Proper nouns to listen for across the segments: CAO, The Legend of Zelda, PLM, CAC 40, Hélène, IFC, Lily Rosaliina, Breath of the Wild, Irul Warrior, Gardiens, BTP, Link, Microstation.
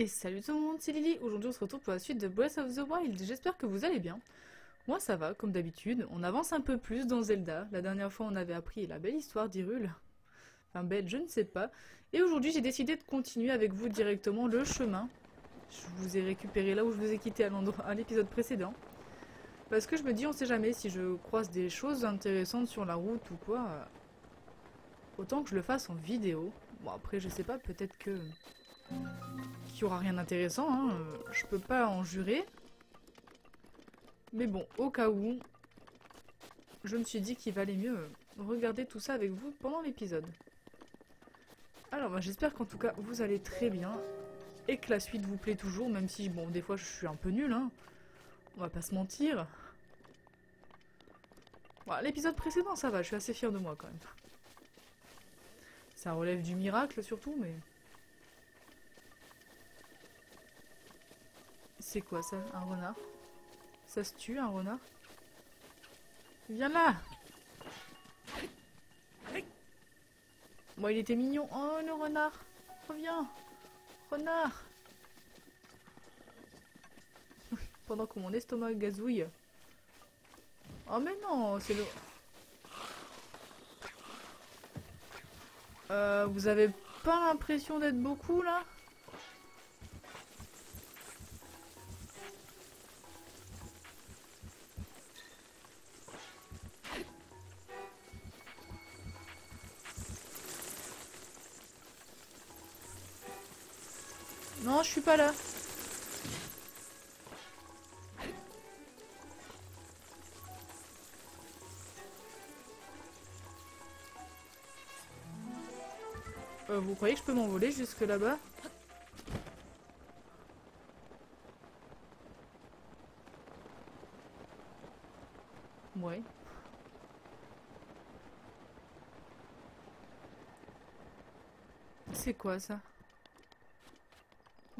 Et salut tout le monde, c'est Lily. Aujourd'hui on se retrouve pour la suite de Breath of the Wild. J'espère que vous allez bien. Moi ça va, comme d'habitude. On avance un peu plus dans Zelda. La dernière fois on avait appris la belle histoire d'Irul. Enfin belle, je ne sais pas. Et aujourd'hui j'ai décidé de continuer avec vous directement le chemin. Je vous ai récupéré là où je vous ai quitté à l'épisode précédent. Parce que je me dis, on sait jamais, si je croise des choses intéressantes sur la route ou quoi... autant que je le fasse en vidéo. Bon après je sais pas, peut-être que... qu'il y aura rien d'intéressant, hein. Je peux pas en jurer. Mais bon, au cas où, je me suis dit qu'il valait mieux regarder tout ça avec vous pendant l'épisode. Alors bah, j'espère qu'en tout cas vous allez très bien. Et que la suite vous plaît toujours, même si, bon, des fois je suis un peu nulle, hein. On va pas se mentir. Bon, l'épisode précédent, ça va, je suis assez fière de moi quand même. Ça relève du miracle surtout, mais... c'est quoi ça? Un renard? Ça se tue, un renard? Viens là! Bon, il était mignon. Oh, le renard! Reviens! Renard! Pendant que mon estomac gazouille. Oh mais non, c'est le... vous avez pas l'impression d'être beaucoup là? Non, je suis pas là. Vous croyez que je peux m'envoler jusque là-bas? Ouais. C'est quoi ça?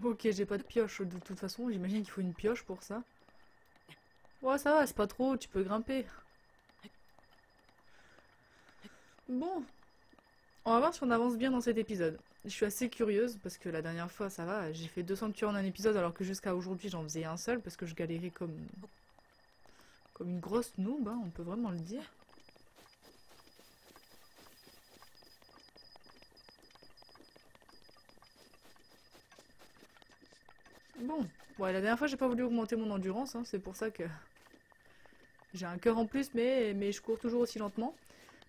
Ok, j'ai pas de pioche de toute façon, j'imagine qu'il faut une pioche pour ça. Ouais, ça va, c'est pas trop, tu peux grimper. Bon, on va voir si on avance bien dans cet épisode. Je suis assez curieuse parce que la dernière fois, ça va, j'ai fait 2 sanctuaires en un épisode alors que jusqu'à aujourd'hui j'en faisais un seul parce que je galérais comme une grosse noob, hein, on peut vraiment le dire. Bon, ouais, la dernière fois j'ai pas voulu augmenter mon endurance, hein, c'est pour ça que j'ai un cœur en plus, mais je cours toujours aussi lentement.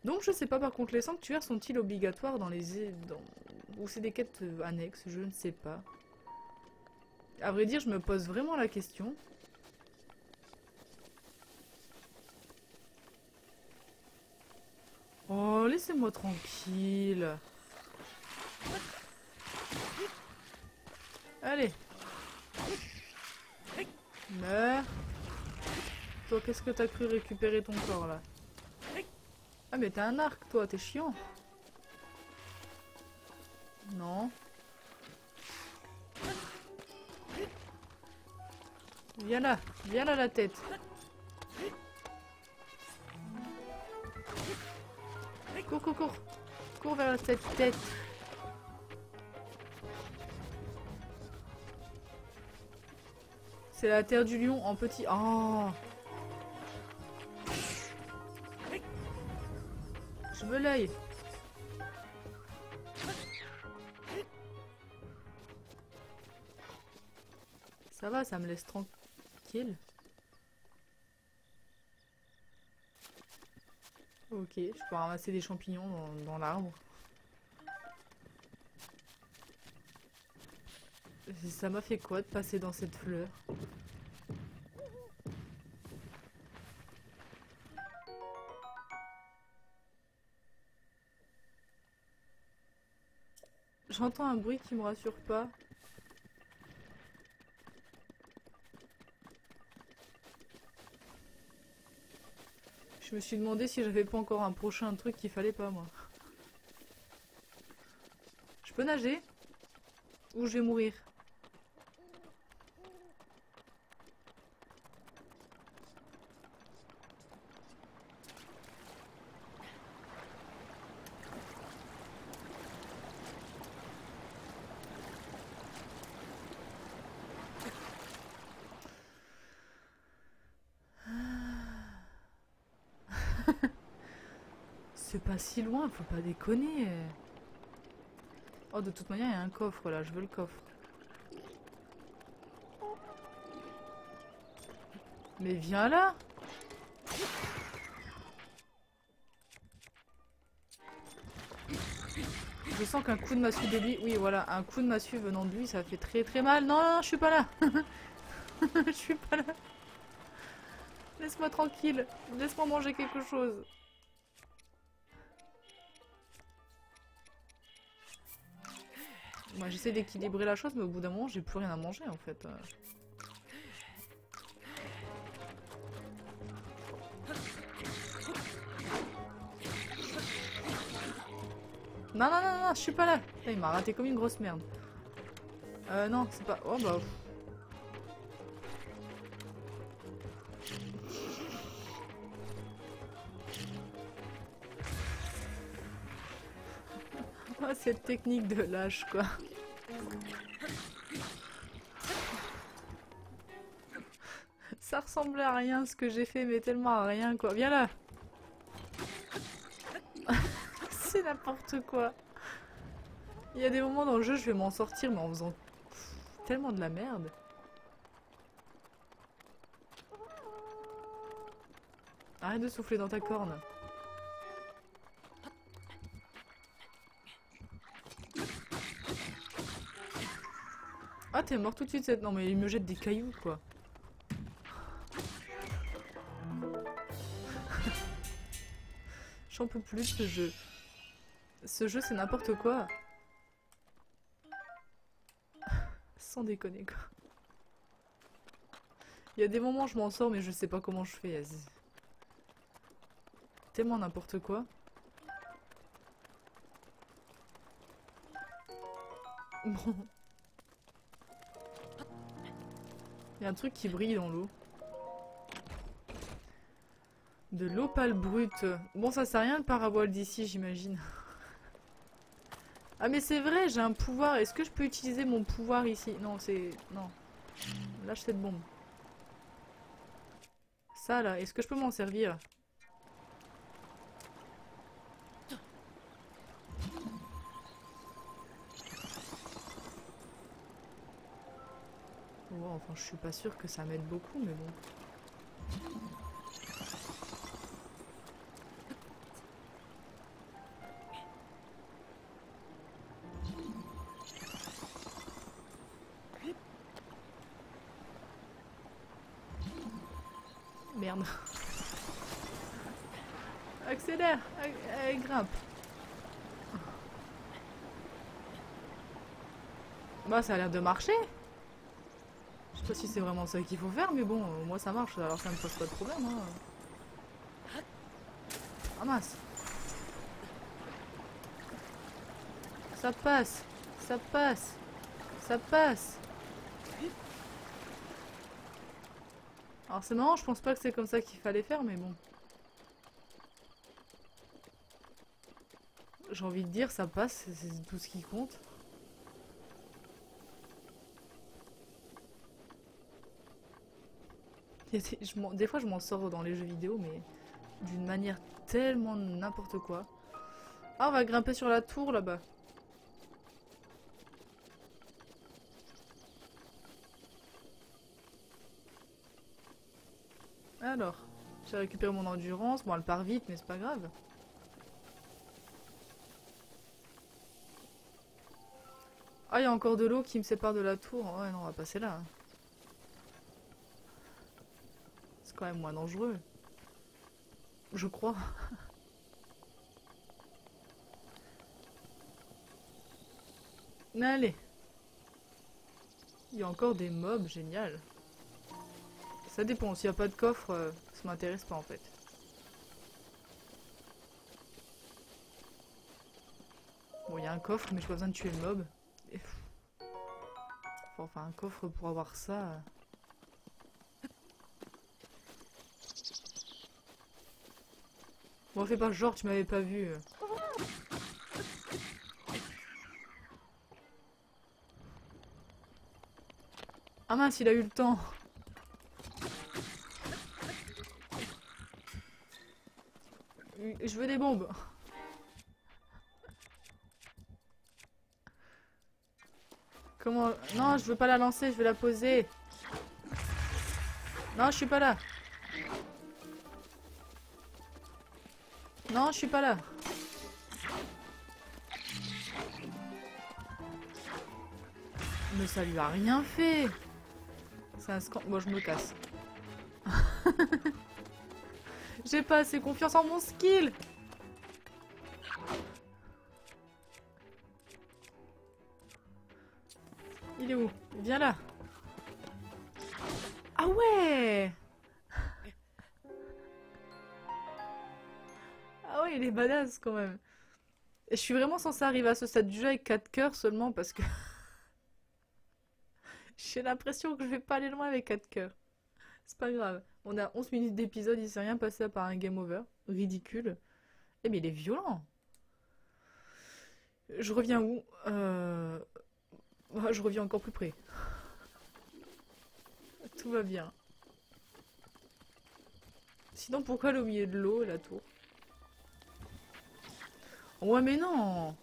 Donc je sais pas, par contre les sanctuaires sont-ils obligatoires dans les... ou c'est des quêtes annexes, je ne sais pas. À vrai dire, je me pose vraiment la question. Oh, laissez-moi tranquille. Allez. Meurs. Toi, qu'est-ce que t'as cru récupérer ton corps, là? Ah, mais t'as un arc, toi, t'es chiant. Non. Viens là, la tête. Cours, cours, cours. Cours vers cette tête. C'est la terre du lion en petit... Oh! Je veux l'œil. Ça va, ça me laisse tranquille. Ok, je peux ramasser des champignons dans l'arbre. Ça m'a fait quoi de passer dans cette fleur? J'entends un bruit qui me rassure pas. Je me suis demandé si j'avais pas encore un prochain truc qu'il fallait pas, moi. Je peux nager? Ou je vais mourir? C'est pas si loin, faut pas déconner. Oh, de toute manière, il y a un coffre là, je veux le coffre. Mais viens là! Je sens qu'un coup de massue de lui... Oui, voilà, un coup de massue venant de lui, ça fait très très mal. Non, non, non, je suis pas là. Je suis pas là. Laisse-moi tranquille. Laisse-moi manger quelque chose. Moi, j'essaie d'équilibrer la chose, mais au bout d'un moment, j'ai plus rien à manger, en fait. Non, non, non, non, je suis pas là. Putain, il m'a raté comme une grosse merde. Non, c'est pas... Oh, bah... Oh, cette technique de lâche, quoi. Ça ressemblait à rien, ce que j'ai fait, mais tellement à rien, quoi. Viens là. C'est n'importe quoi. Il y a des moments dans le jeu, je vais m'en sortir, mais en faisant tellement de la merde. Arrête de souffler dans ta corne. Ah, t'es mort tout de suite, cette... Non, mais il me jette des cailloux, quoi. J'en peux plus, ce jeu. Ce jeu, c'est n'importe quoi. Sans déconner, quoi. Il y a des moments où je m'en sors, mais je sais pas comment je fais. Tellement n'importe quoi. Bon. Il y a un truc qui brille dans l'eau. De l'opale brute. Bon, ça sert à rien le parabole d'ici, j'imagine. Ah mais c'est vrai, j'ai un pouvoir. Est-ce que je peux utiliser mon pouvoir ici? Non, c'est... Non. Lâche cette bombe. Ça là, est-ce que je peux m'en servir? Wow, enfin je suis pas sûre que ça m'aide beaucoup, mais bon... Merde. Accélère, grimpe. Bah ça a l'air de marcher. Je sais pas si c'est vraiment ça qu'il faut faire, mais bon, moi ça marche, alors ça me pose pas de problème. Hein. Ah mince. Ça passe, ça passe, ça passe. Alors c'est marrant, je pense pas que c'est comme ça qu'il fallait faire, mais bon. J'ai envie de dire, ça passe, c'est tout ce qui compte. Des fois je m'en sors dans les jeux vidéo, mais d'une manière tellement n'importe quoi. Ah, on va grimper sur la tour là-bas. Alors, j'ai récupéré mon endurance. Bon, elle part vite, mais c'est pas grave. Ah, il y a encore de l'eau qui me sépare de la tour. Ouais, non, on va passer là. Hein. C'est quand même moins dangereux. Je crois. Allez. Il y a encore des mobs, génial. Ça dépend, s'il n'y a pas de coffre, ça m'intéresse pas en fait. Bon, il y a un coffre, mais j'ai pas besoin de tuer le mob. Faut enfin un coffre pour avoir ça. Bon, fais pas genre, tu m'avais pas vu. Ah mince, il a eu le temps. Je veux des bombes. Comment? Non, je veux pas la lancer, je vais la poser. Non, je suis pas là. Non, je suis pas là. Mais ça lui a rien fait. C'est un scandale. Bon, je me casse. J'ai pas assez confiance en mon skill. Il est où? Viens là. Ah ouais. Ah ouais, il est badass quand même. Et je suis vraiment censée arriver à ce stade du jeu avec 4 cœurs seulement parce que... J'ai l'impression que je vais pas aller loin avec 4 cœurs. C'est pas grave. On a 11 minutes d'épisode, il s'est rien passé à part un game over. Ridicule. Eh mais il est violent. Je reviens où? Je reviens encore plus près. Tout va bien. Sinon pourquoi elle est au milieu de l'eau, la tour? Ouais mais non!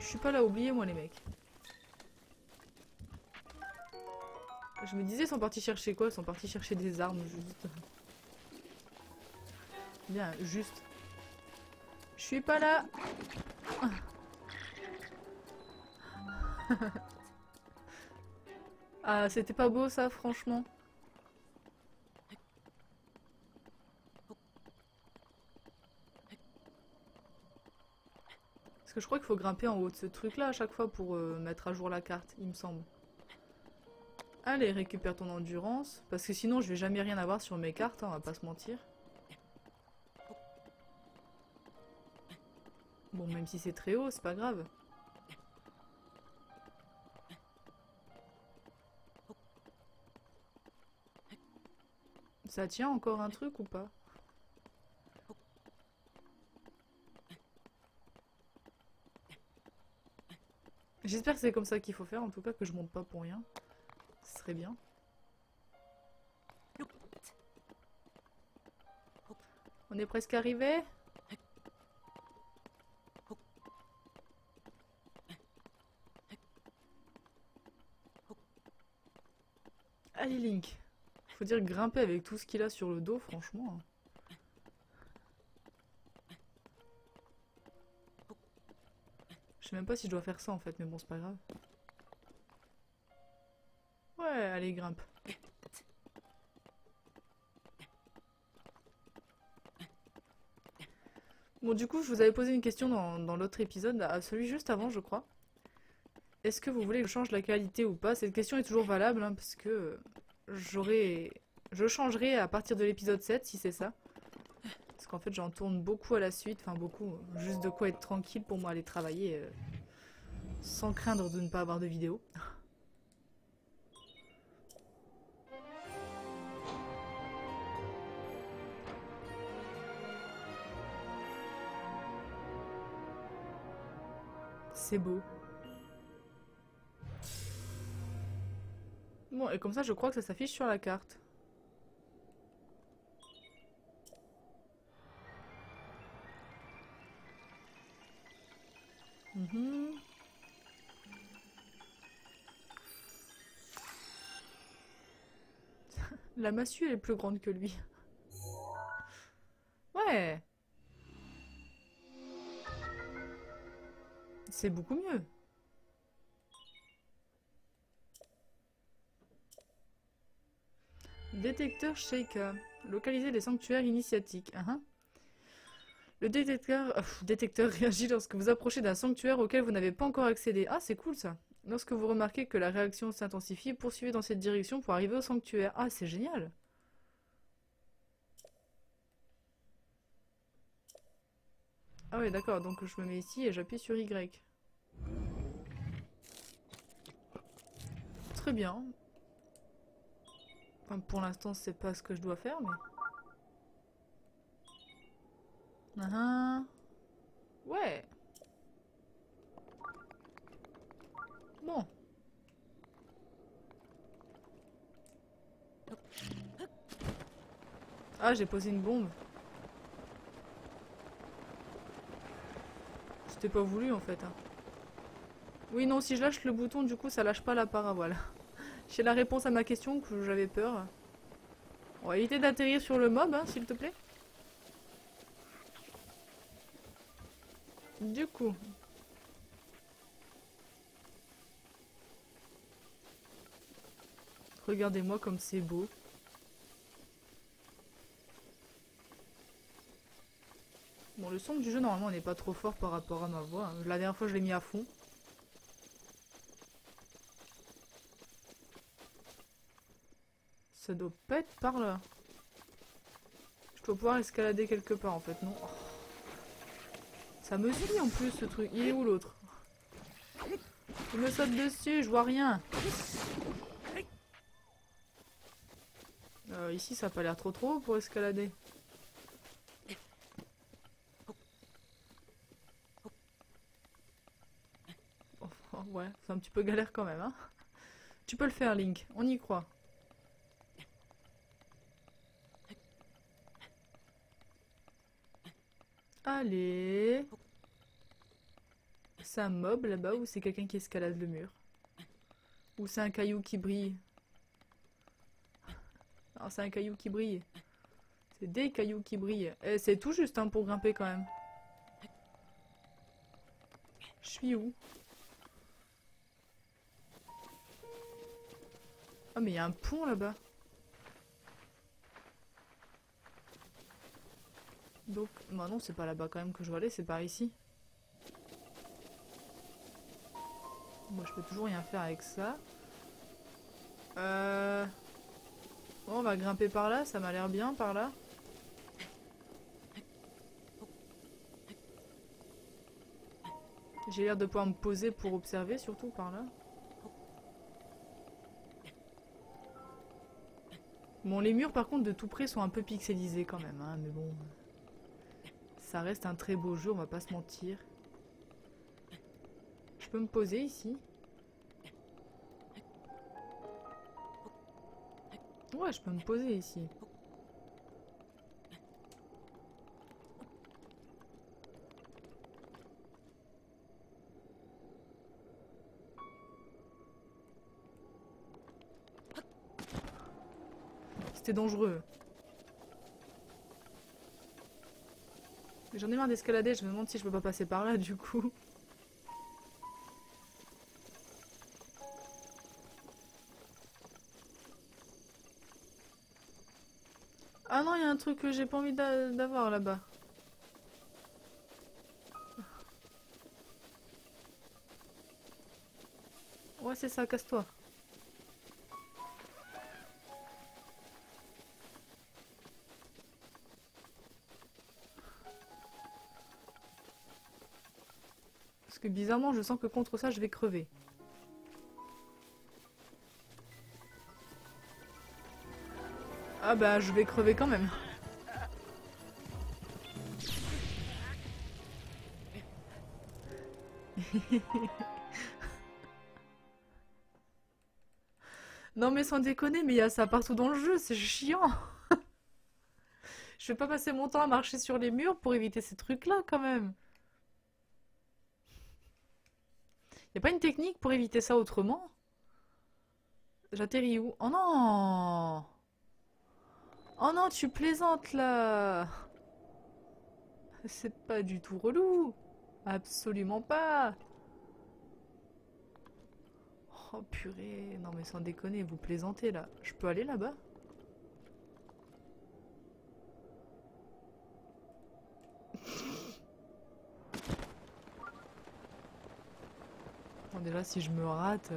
Je suis pas là, oubliez-moi les mecs. Je me disais, ils sont partis chercher quoi? Ils sont partis chercher des armes, juste. Bien, juste. Je suis pas là. Ah, c'était pas beau ça, franchement. Parce que je crois qu'il faut grimper en haut de ce truc-là à chaque fois pour mettre à jour la carte, il me semble. Allez, récupère ton endurance. Parce que sinon, je vais jamais rien avoir sur mes cartes, hein, on va pas se mentir. Bon, même si c'est très haut, c'est pas grave. Ça tient encore un truc ou pas? J'espère que c'est comme ça qu'il faut faire, en tout cas que je monte pas pour rien. Ce serait bien. On est presque arrivé. Allez Link. Faut dire grimper avec tout ce qu'il a sur le dos, franchement. Je sais même pas si je dois faire ça en fait, mais bon c'est pas grave. Ouais, allez, grimpe. Bon, du coup, je vous avais posé une question dans l'autre épisode, à celui juste avant, je crois. Est-ce que vous voulez que je change la qualité ou pas? Cette question est toujours valable, hein, parce que je changerai à partir de l'épisode 7, si c'est ça. Parce qu'en fait, j'en tourne beaucoup à la suite, enfin beaucoup, juste de quoi être tranquille pour moi, aller travailler sans craindre de ne pas avoir de vidéo. C'est beau. Bon, et comme ça, je crois que ça s'affiche sur la carte. La massue, elle est plus grande que lui. Ouais. C'est beaucoup mieux. Détecteur Shaker. Localiser les sanctuaires initiatiques. Le détecteur réagit lorsque vous approchez d'un sanctuaire auquel vous n'avez pas encore accédé. Ah, c'est cool ça. Lorsque vous remarquez que la réaction s'intensifie, poursuivez dans cette direction pour arriver au sanctuaire. Ah, c'est génial. Ah oui, d'accord, donc je me mets ici et j'appuie sur Y. Très bien. Enfin, pour l'instant, c'est pas ce que je dois faire, mais... Ouais. Bon. Ah, j'ai posé une bombe. C'était pas voulu en fait. Oui, non, si je lâche le bouton, du coup, ça lâche pas la paravoile. J'ai la réponse à ma question que j'avais peur. On va éviter d'atterrir sur le mob, hein, s'il te plaît. Du coup... Regardez-moi comme c'est beau. Bon, le son du jeu, normalement, n'est pas trop fort par rapport à ma voix. Hein. La dernière fois, je l'ai mis à fond. Ça doit pas être par là. Je dois pouvoir escalader quelque part, en fait, non? Oh. Ça me suit, en plus, ce truc. Il est où, l'autre? Il me saute dessus, je vois rien. Ici, ça a pas l'air trop haut pour escalader. Ouais, c'est un petit peu galère quand même, hein. Tu peux le faire, Link. On y croit. Allez. C'est un mob là-bas ou c'est quelqu'un qui escalade le mur? Ou c'est un caillou qui brille? Non, c'est un caillou qui brille. C'est des cailloux qui brillent. Et c'est tout juste hein, pour grimper quand même. Je suis où? Ah mais il y a un pont là-bas. Donc, bah non c'est pas là-bas quand même que je dois aller, c'est par ici. Moi je peux toujours rien faire avec ça. Bon, on va grimper par là, ça m'a l'air bien par là. J'ai l'air de pouvoir me poser pour observer surtout par là. Bon, les murs par contre de tout près sont un peu pixelisés quand même, hein, mais bon... Ça reste un très beau jeu, on va pas se mentir. Je peux me poser ici. Ouais, je peux me poser ici. C'était dangereux. J'en ai marre d'escalader, je me demande si je peux pas passer par là du coup. Ah non, il y a un truc que j'ai pas envie d'avoir là-bas. Ouais, c'est ça, casse-toi. Que bizarrement, je sens que contre ça, je vais crever. Ah bah, je vais crever quand même. Non mais sans déconner, mais il y a ça partout dans le jeu, c'est chiant. Je vais pas passer mon temps à marcher sur les murs pour éviter ces trucs-là quand même. Y'a pas une technique pour éviter ça autrement? J'atterris où? Oh non! Oh non, tu plaisantes là! C'est pas du tout relou! Absolument pas! Oh purée! Non mais sans déconner, vous plaisantez là. Je peux aller là-bas? Déjà, si je me rate...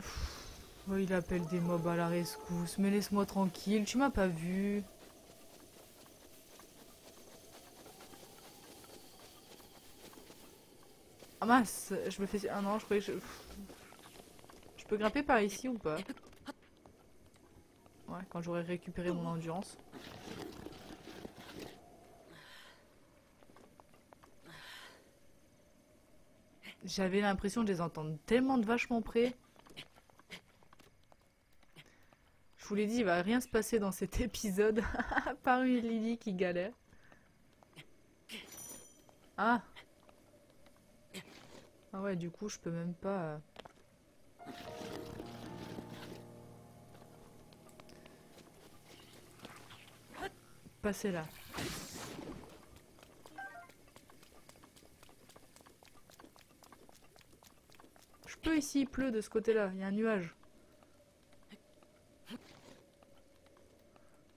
Oh, il appelle des mobs à la rescousse. Mais laisse-moi tranquille, tu m'as pas vu. Ah mince, je me fais... Ah non, je croyais que je... Je peux grimper par ici ou pas? Ouais, quand j'aurai récupéré mon endurance. J'avais l'impression de les entendre tellement de vachement près. Je vous l'ai dit, il va rien se passer dans cet épisode, à part une Lily qui galère. Ah! Ah ouais, du coup, je peux même pas... passer là. Je peux ici, il pleut de ce côté-là, il y a un nuage.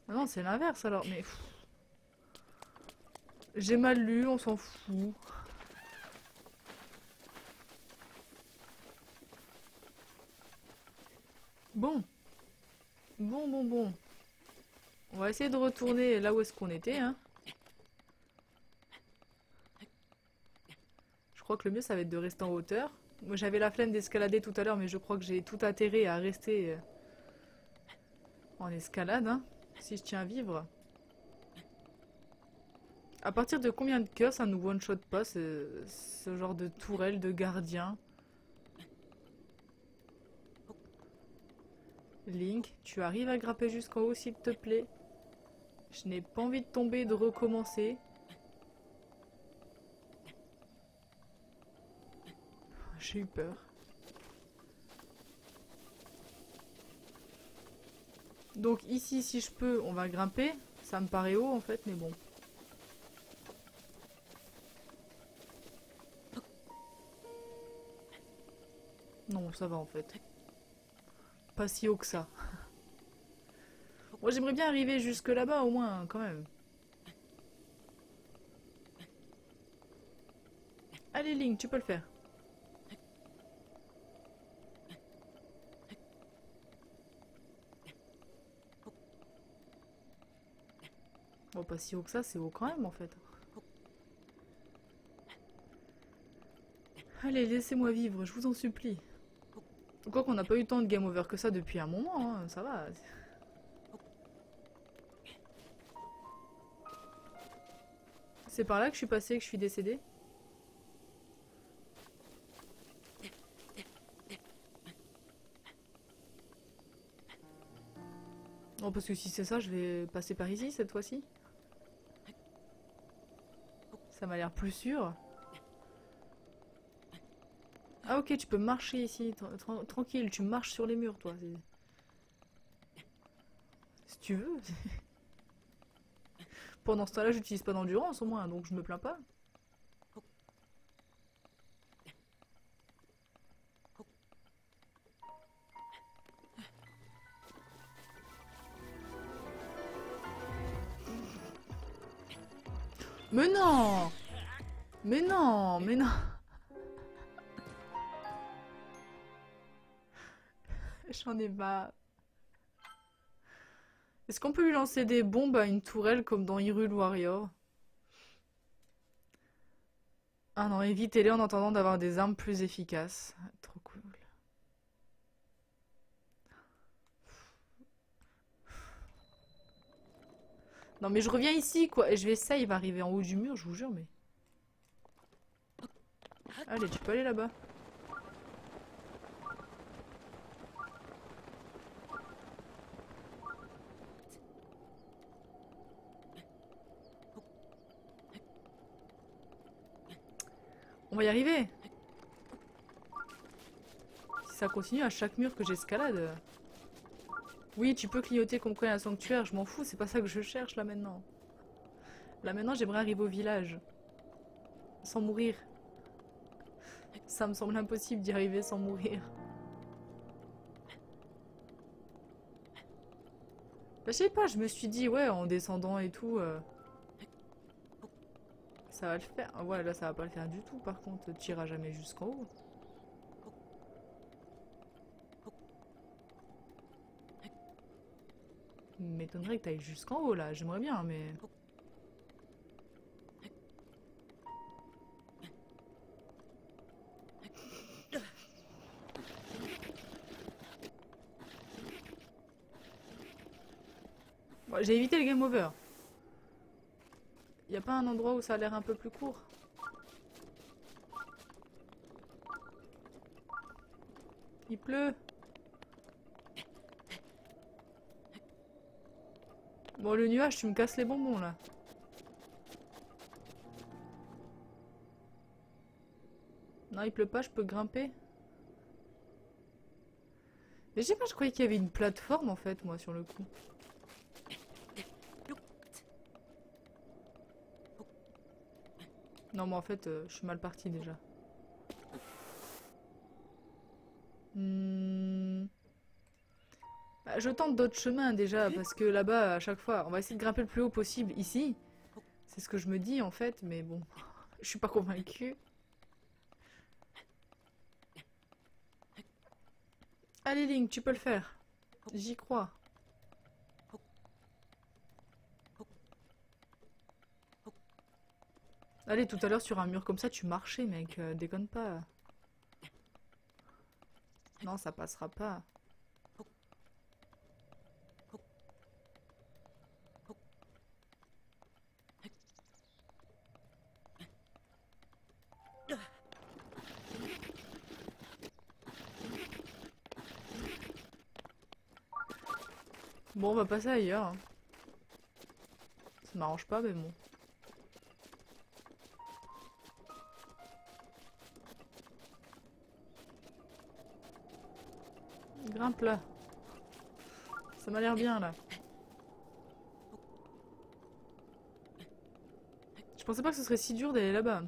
Ah non, c'est l'inverse alors, mais... j'ai mal lu, on s'en fout. Bon. Bon. On va essayer de retourner là où est-ce qu'on était, hein. Je crois que le mieux, ça va être de rester en hauteur. Moi, j'avais la flemme d'escalader tout à l'heure, mais je crois que j'ai tout intérêt à rester en escalade, hein, si je tiens à vivre. À partir de combien de cœurs ça nous one-shot pas, ce genre de tourelle de gardien? Link, tu arrives à grimper jusqu'en haut s'il te plaît. Je n'ai pas envie de tomber et de recommencer. J'ai eu peur. Donc ici, si je peux, on va grimper. Ça me paraît haut en fait, mais bon. Non, ça va en fait. Pas si haut que ça. Moi j'aimerais bien arriver jusque là-bas au moins, hein, quand même. Allez Link, tu peux le faire. Bon, pas si haut que ça, c'est haut quand même en fait. Allez, laissez-moi vivre, je vous en supplie. Quoi qu'on n'a pas eu tant de game over que ça depuis un moment, hein, ça va. C'est par là que je suis passée, que je suis décédée. Non, parce que si c'est ça, je vais passer par ici cette fois-ci. Ça m'a l'air plus sûr. Ah ok, tu peux marcher ici, tranquille, tu marches sur les murs toi. Si tu veux. Pendant ce temps-là, j'utilise pas d'endurance au moins, donc je me plains pas. Mais non! Mais non! J'en ai marre. Est-ce qu'on peut lui lancer des bombes à une tourelle comme dans Irul Warrior? Ah non, évitez-les en attendant d'avoir des armes plus efficaces. Trop cool. Non mais je reviens ici quoi. Et je vais essayer d'arriver en haut du mur, je vous jure mais... Allez, tu peux aller là-bas. On va y arriver. Si ça continue à chaque mur que j'escalade... Oui, tu peux clignoter qu'on connaît un sanctuaire, je m'en fous, c'est pas ça que je cherche là maintenant. Là maintenant, j'aimerais arriver au village. Sans mourir. Ça me semble impossible d'y arriver sans mourir. Bah, je sais pas, je me suis dit, ouais, en descendant et tout... Ça va le faire. Ouais, là, ça va pas le faire du tout, par contre. Tu iras jamais jusqu'en haut. M'étonnerait que t'ailles jusqu'en haut, là. J'aimerais bien, mais... Bon, j'ai évité le game over. Y'a pas un endroit où ça a l'air un peu plus court? Il pleut. Bon, le nuage, tu me casses les bonbons, là. Non, il pleut pas, je peux grimper. Mais je sais pas, je croyais qu'il y avait une plateforme, en fait, moi, sur le coup. Non, mais en fait, je suis mal partie, déjà. Bah, je tente d'autres chemins, déjà, parce que là-bas, à chaque fois, on va essayer de grimper le plus haut possible, ici. C'est ce que je me dis, en fait, mais bon, je suis pas convaincue. Allez Link, tu peux le faire. J'y crois. Allez, tout à l'heure sur un mur comme ça, tu marchais mec, déconne pas. Non, ça passera pas. Bon, on va passer ailleurs. Ça m'arrange pas, mais bon. Grimpe là. Ça m'a l'air bien là. Je pensais pas que ce serait si dur d'aller là-bas.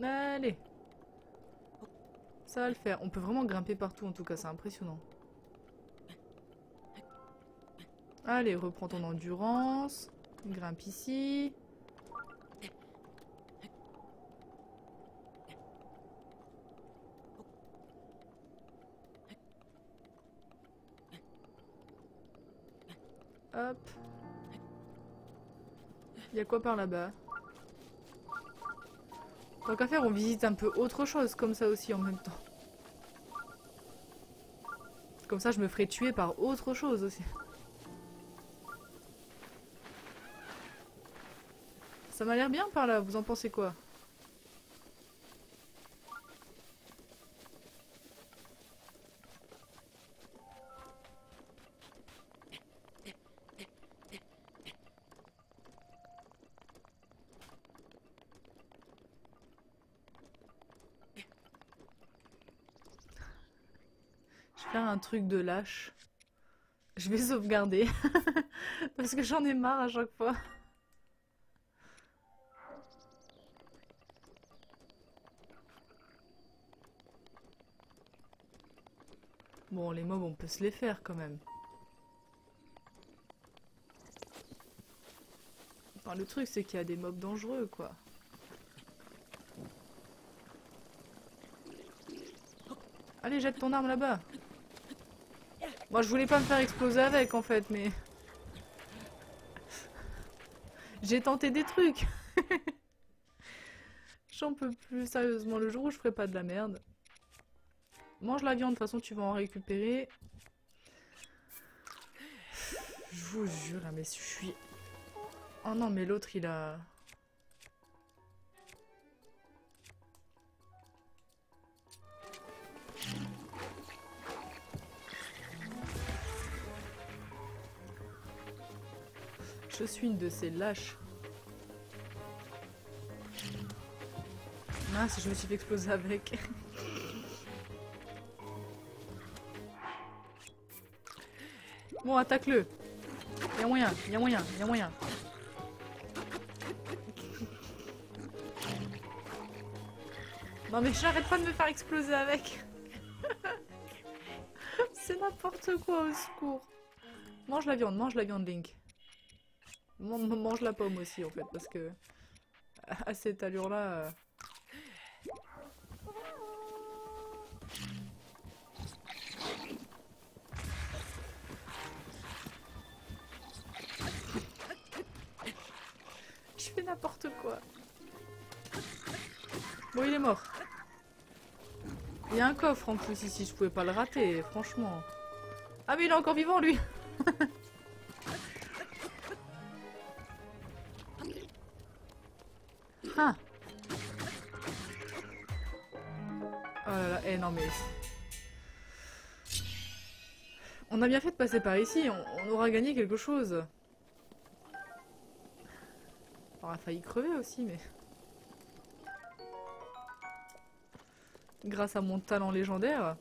Allez. Ça va le faire. On peut vraiment grimper partout en tout cas, c'est impressionnant. Allez, reprends ton endurance. Grimpe ici. Hop. Il y a quoi par là-bas? Tant qu'à faire, on visite un peu autre chose comme ça aussi en même temps. Comme ça, je me ferai tuer par autre chose aussi. Ça m'a l'air bien par là, vous en pensez quoi? Un truc de lâche. Je vais sauvegarder parce que j'en ai marre à chaque fois. Bon, les mobs on peut se les faire quand même. Enfin, le truc c'est qu'il y a des mobs dangereux quoi. Allez, jette ton arme là-bas. Moi je voulais pas me faire exploser avec en fait, mais... J'ai tenté des trucs. J'en peux plus, sérieusement, le jour où je ferai pas de la merde. Mange la viande, de toute façon tu vas en récupérer. Je vous jure, mais je suis... Oh non, mais l'autre il a... Je suis une de ces lâches. Mince, je me suis fait exploser avec. Bon, attaque-le. Y'a moyen, y'a moyen, y'a moyen. Non mais j'arrête pas de me faire exploser avec. C'est n'importe quoi, au secours. Mange la viande, Link. Mange la pomme aussi en fait, parce que à cette allure là... Je fais n'importe quoi. Bon, il est mort. Il y a un coffre en plus ici, je pouvais pas le rater, franchement. Ah mais il est encore vivant lui. là. Eh non mais... On a bien fait de passer par ici, on aura gagné quelque chose. On aura failli crever aussi, mais... Grâce à mon talent légendaire...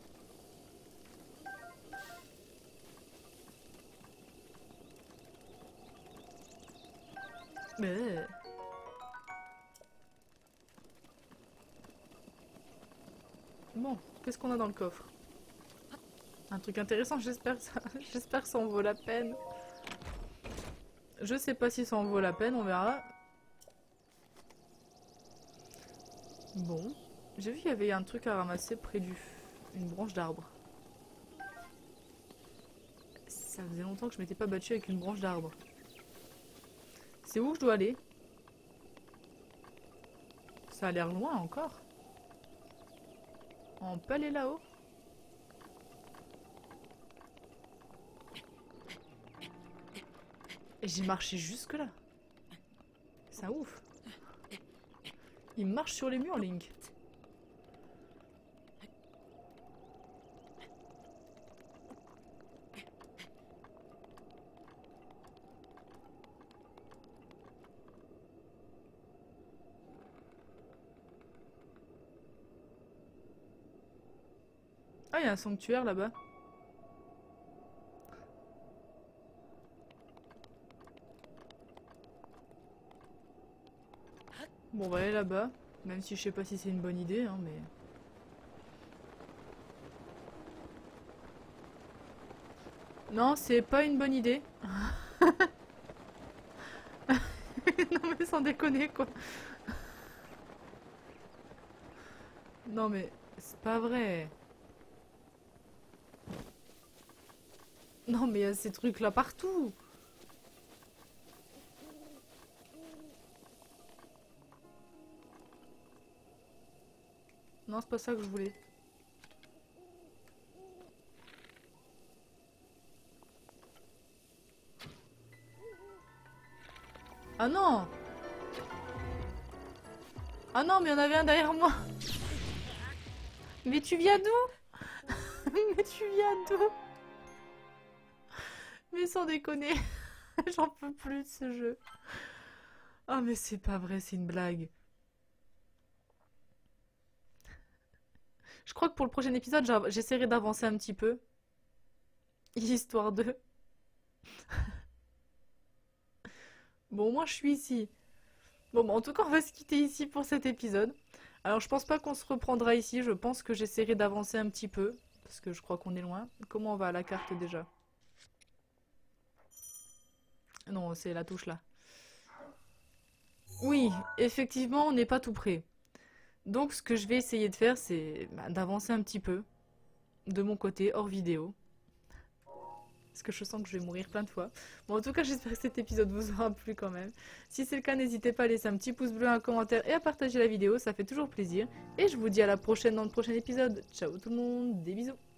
Mais... Bon, qu'est-ce qu'on a dans le coffre? Un truc intéressant, j'espère que ça, en vaut la peine. Je sais pas si ça en vaut la peine, on verra. Bon, j'ai vu qu'il y avait un truc à ramasser près du... une branche d'arbre. Ça faisait longtemps que je m'étais pas battue avec une branche d'arbre. C'est où que je dois aller? Ça a l'air loin encore. On peut aller là-haut? J'ai marché jusque là. C'est un ouf. Il marche sur les murs, Link. Ah, il y a un sanctuaire là-bas. Bon, on va aller là-bas, même si je sais pas si c'est une bonne idée, hein, mais... Non, c'est pas une bonne idée. Non mais sans déconner, quoi. Non mais, c'est pas vrai. Non mais il y a ces trucs-là partout. Non, c'est pas ça que je voulais. Ah non! Ah non, mais il y en avait un derrière moi! Mais tu viens d'où? Mais tu viens d'où? Mais sans déconner, j'en peux plus de ce jeu. Ah mais c'est pas vrai, c'est une blague. Je crois que pour le prochain épisode, j'essaierai d'avancer un petit peu. Histoire de... Bon, au moins, je suis ici. Bon, bah, en tout cas, on va se quitter ici pour cet épisode. Alors, je pense pas qu'on se reprendra ici. Je pense que j'essaierai d'avancer un petit peu. Parce que je crois qu'on est loin. Comment on va à la carte, déjà? Non, c'est la touche, là. Oui, effectivement, on n'est pas tout près. Donc ce que je vais essayer de faire, c'est d'avancer un petit peu, de mon côté, hors vidéo. Parce que je sens que je vais mourir plein de fois. Bon, en tout cas, j'espère que cet épisode vous aura plu quand même. Si c'est le cas, n'hésitez pas à laisser un petit pouce bleu, un commentaire et à partager la vidéo, ça fait toujours plaisir. Et je vous dis à la prochaine dans le prochain épisode. Ciao tout le monde, des bisous.